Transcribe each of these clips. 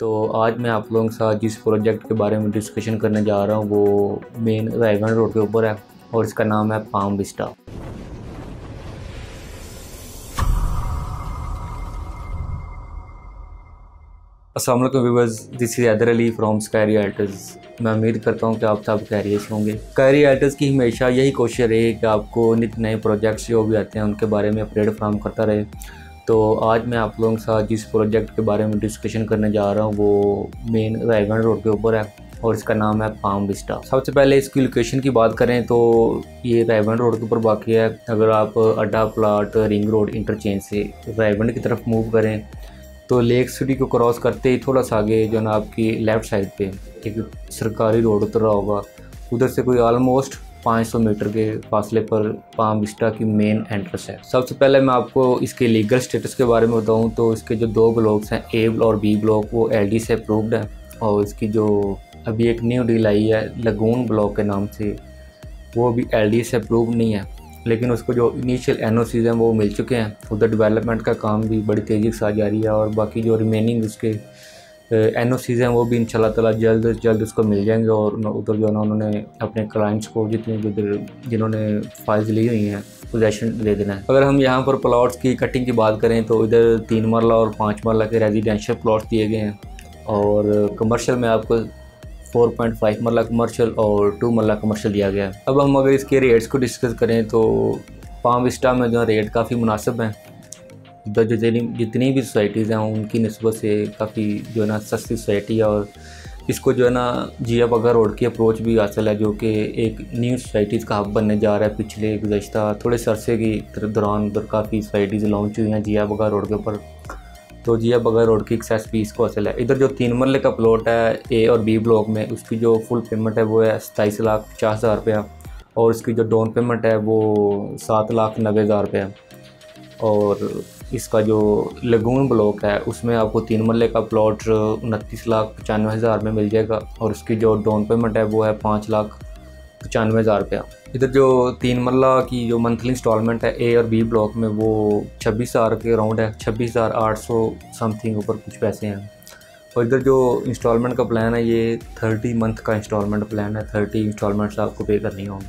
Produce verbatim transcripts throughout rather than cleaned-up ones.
तो आज मैं आप लोगों के साथ जिस प्रोजेक्ट के बारे में डिस्कशन करने जा रहा हूँ वो मेन रायगढ़ रोड के ऊपर है और इसका नाम है पाम विस्टा। अस्सलाम वालेकुम viewers, this is Athar Ali from Sky Realtors. मैं उम्मीद करता हूँ कि आप सब खैरियत होंगे। स्काई रियल्टर्स की हमेशा यही कोशिश रही कि आपको नित नए प्रोजेक्ट्स जो भी आते हैं उनके बारे में अपडेट फ्राम करता रहे। तो आज मैं आप लोगों के साथ जिस प्रोजेक्ट के बारे में डिस्कशन करने जा रहा हूँ वो मेन रायगढ़ रोड के ऊपर है और इसका नाम है पाम विस्टा। सबसे पहले इसकी लोकेशन की बात करें तो ये रायगढ़ रोड के ऊपर वाक़ है। अगर आप अड्डा प्लाट रिंग रोड इंटरचेंज से रायगढ़ की तरफ मूव करें तो लेक सिटी को क्रॉस करते ही थोड़ा सा आगे जो ना आपकी लेफ़्ट साइड पे एक सरकारी रोड उतर रहा होगा, उधर से कोई ऑलमोस्ट पाँच सौ मीटर के फासले पर पाम विस्टा की मेन एंट्रेंस है। सबसे पहले मैं आपको इसके लीगल स्टेटस के बारे में बताऊं तो इसके जो दो ब्लॉक्स हैं ए और बी ब्लॉक वो एलडी से अप्रूव्ड है और इसकी जो अभी एक न्यू डील आई है लगून ब्लॉक के नाम से वो अभी एलडी से अप्रूव नहीं है, लेकिन उसको जो इनिशियल एनओसीज हैं वो मिल चुके हैं। उधर डेवलपमेंट का काम भी बड़ी तेज़ी के साथ जारी है और बाकी जो रिमेनिंग उसके एनओसीज हैं वो भी इंशाल्लाह ताला जल्द से जल्द उसको मिल जाएंगे और उधर जो है उन्होंने अपने क्लाइंट्स को जितने उधर जिन्होंने फाइल्स ली हुई हैं पोजेशन दे देना है। अगर हम यहाँ पर प्लाट्स की कटिंग की बात करें तो इधर तीन मरला और पाँच मरला के रेजिडेंशियल प्लाट्स दिए गए हैं और कमर्शियल में आपको चार पॉइंट पाँच मरला कमर्शियल और दो मरला कमर्शियल दिया गया है। अब हम अगर इसके रेट्स को डिस्कस करें तो पाम विस्टा में जो रेट काफ़ी मुनासिब हैं, जो जितनी जितनी भी सोसाइटीज़ हैं उनकी नस्बत से काफ़ी जो है ना सस्ती सोसाइटी है और इसको जो है ना जिया बघा रोड की अप्रोच भी हासिल है जो कि एक न्यू सोसाइटीज़ का हब बनने जा रहा है। पिछले गुज़श्ता थोड़े अरसे की दौरान उधर काफ़ी सोसाइटीज़ लॉन्च हुई हैं जिया बघा रोड के ऊपर, तो जिया बघा रोड की एक्सेस फीस को हासिल है। इधर जो तीन मरले का प्लॉट है ए और बी ब्लॉक में उसकी जो फुल पेमेंट है वो है सताईस लाख पचास हज़ार रुपया और उसकी जो डाउन पेमेंट है वो सात लाख नब्बे हज़ार रुपया। और इसका जो लगून ब्लॉक है उसमें आपको तीन मरले का प्लॉट उनतीस लाख पचानवे हज़ार में मिल जाएगा और उसकी जो डाउन पेमेंट है वो है पाँच लाख पचानवे हज़ार रुपया। इधर जो तीन मरला की जो मंथली इंस्टॉलमेंट है ए और बी ब्लॉक में वो छब्बीस हज़ार के अराउंड है, छब्बीस हज़ार आठ सौ समथिंग ऊपर कुछ पैसे हैं। और इधर जो इंस्टॉलमेंट का प्लान है ये थर्टी मंथ का इंस्टॉलमेंट प्लान है, थर्टी इंस्टॉलमेंट्स आपको पे करनी होंगी।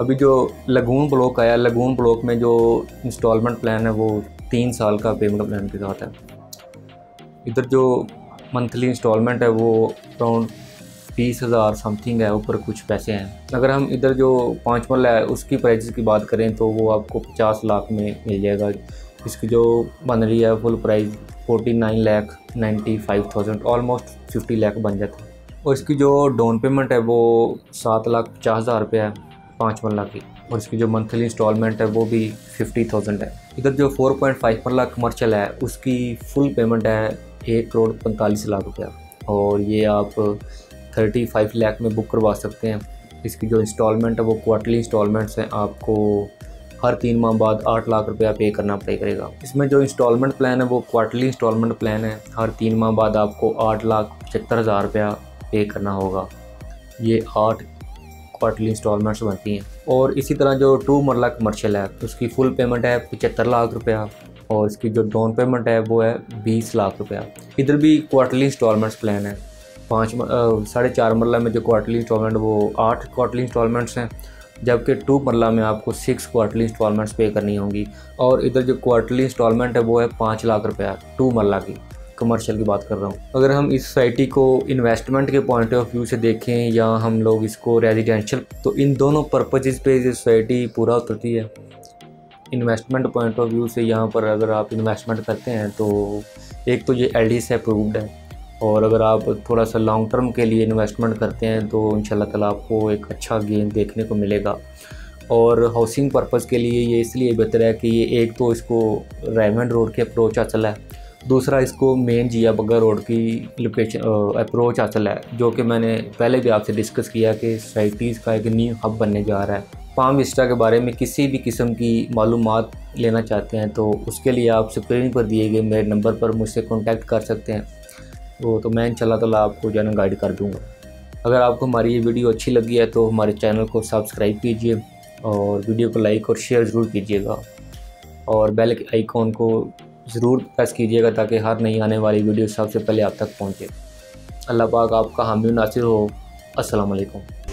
अभी जो लगून ब्लॉक आया, लगून ब्लॉक में जो इंस्टॉलमेंट प्लान है वो तीन साल का पेमेंट प्लान के साथ है। इधर जो मंथली इंस्टॉलमेंट है वो अराउंड बीस हज़ार समथिंग है, ऊपर कुछ पैसे हैं। अगर हम इधर जो पाँच मरला है उसकी प्राइस की बात करें तो वो आपको पचास लाख में मिल जाएगा। इसकी जो बन रही है full price forty nine lakh ninety five thousand almost fifty lakh बन जाता है और इसकी जो डाउन पेमेंट है वो सात लाख पचास हज़ार रुपया है पाँच मरला की और इसकी जो मंथली इंस्टॉलमेंट है वो भी फिफ्टी थाउजेंड है। इधर जो four point five marla commercial है उसकी फुल पेमेंट है एक करोड़ पैंतालीस लाख रुपया और ये आप थर्टी फाइव लाख में बुक करवा सकते हैं। इसकी जो इंस्टॉलमेंट है वो क्वार्टरली इंस्टॉलमेंट्स हैं, आपको हर तीन माह बाद आठ लाख रुपया पे करना पड़ेगा। इसमें जो इंस्टॉलमेंट प्लान है वो क्वार्टरली इंस्टॉलमेंट प्लान है, हर तीन माह बाद आपको आठ लाख पचहत्तर हज़ार रुपया पे करना होगा। ये आठ क्वार्टरली इंस्टॉलमेंट्स बनती हैं। और इसी तरह जो टू मरला कमर्शियल है उसकी फुल पेमेंट है पचहत्तर लाख रुपया और इसकी जो डाउन पेमेंट है वो है बीस लाख रुपया। इधर भी क्वार्टरली इंस्टॉलमेंट्स प्लान है। पाँच साढ़े चार मरला में जो क्वार्टरली इंस्टॉलमेंट वो आठ क्वार्टरली इंस्टॉलमेंट्स हैं, जबकि टू मरला में आपको सिक्स क्वार्टरली इंस्टॉलमेंट्स पे करनी होंगी। और इधर जो क्वार्टरली इंस्टॉलमेंट है वो है पाँच लाख रुपया टू मरला की, कमर्शियल की बात कर रहा हूँ। अगर हम इस सोसाइटी को इन्वेस्टमेंट के पॉइंट ऑफ व्यू से देखें या हम लोग इसको रेजिडेंशियल, तो इन दोनों पर्पजेज़ पर ये सोसाइटी पूरा उतरती है। इन्वेस्टमेंट पॉइंट ऑफ व्यू से यहाँ पर अगर आप इन्वेस्टमेंट करते हैं तो एक तो ये एल डी से अप्रूव्ड है और अगर आप थोड़ा सा लॉन्ग टर्म के लिए इन्वेस्टमेंट करते हैं तो इंशाल्लाह ताला आपको एक अच्छा गेन देखने को मिलेगा। और हाउसिंग पर्पज़ के लिए ये इसलिए बेहतर है कि ये एक तो इसको रायगढ़ रोड की अप्रोच हासिल है, दूसरा इसको मेन जिया बघा रोड की लोकेशन अप्रोच हासिल है जो कि मैंने पहले भी आपसे डिस्कस किया कि सोसाइटीज़ का एक न्यू हब बनने जा रहा है। पाम विस्टा के बारे में किसी भी किस्म की मालूमात लेना चाहते हैं तो उसके लिए आप स्क्रीन पर दिए गए मेरे नंबर पर मुझसे कॉन्टैक्ट कर सकते हैं, वो तो मैं इंशाल्लाह ताला आपको जो है ना गाइड कर दूंगा। अगर आपको हमारी ये वीडियो अच्छी लगी है तो हमारे चैनल को सब्सक्राइब कीजिए और वीडियो को लाइक और शेयर ज़रूर कीजिएगा और बेल आइकॉन को ज़रूर प्रेस कीजिएगा ताकि हर नई आने वाली वीडियो सबसे पहले आप तक पहुँचे। अल्लाह पाक आपका हामी नासिर हो। अस्सलाम वालेकुम।